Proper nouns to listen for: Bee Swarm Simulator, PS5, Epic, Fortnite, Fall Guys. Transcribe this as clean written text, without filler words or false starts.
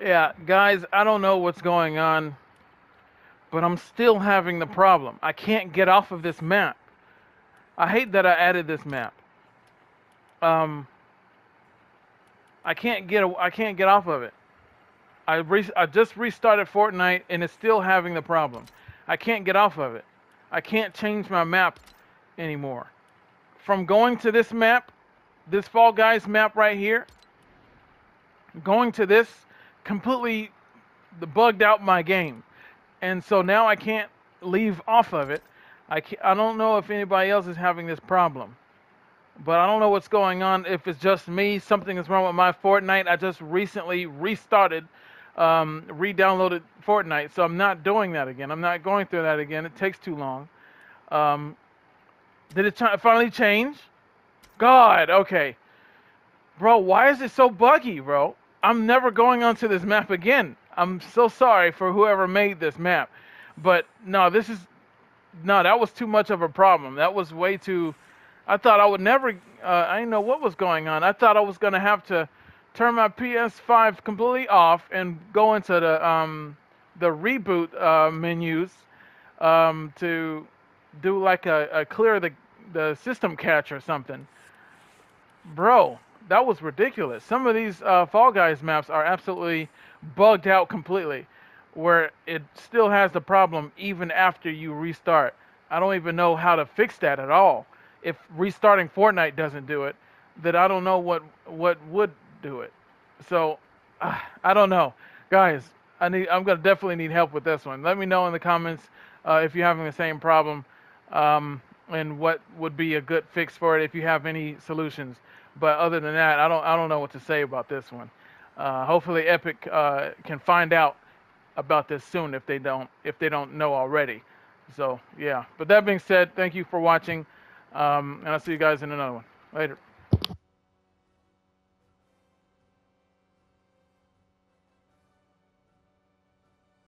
Yeah, guys, I don't know what's going on, but I'm still having the problem. I can't get off of this map. I hate that I added this map. I can't get off of it. I just restarted Fortnite and it's still having the problem. I can't get off of it. I can't change my map anymore. From going to this map, this Fall Guys map right here, going to this completely bugged out my game. And so now I can't leave off of it. I don't know if anybody else is having this problem. But I don't know what's going on. If it's just me, something is wrong with my Fortnite. I just recently restarted, re-downloaded Fortnite. So I'm not doing that again. I'm not going through that again. It takes too long. Did it finally change? God, okay. Bro, why is it so buggy, bro? I'm never going onto this map again. I'm so sorry for whoever made this map. But no, that was too much of a problem. That was way too... I thought I would never, I didn't know what was going on. I thought I was going to have to turn my PS5 completely off and go into the reboot menus to do like a clear the system catch or something. Bro, that was ridiculous. Some of these Fall Guys maps are absolutely bugged out completely, where it still has the problem even after you restart. I don't even know how to fix that at all. If restarting Fortnite doesn't do it, then I don't know what would do it. So, I don't know. Guys, I'm going to definitely need help with this one. Let me know in the comments if you're having the same problem and what would be a good fix for it if you have any solutions. But other than that, I don't know what to say about this one. Hopefully Epic can find out about this soon if they don't know already. So, yeah. But that being said, thank you for watching. And I'll see you guys in another one. Later.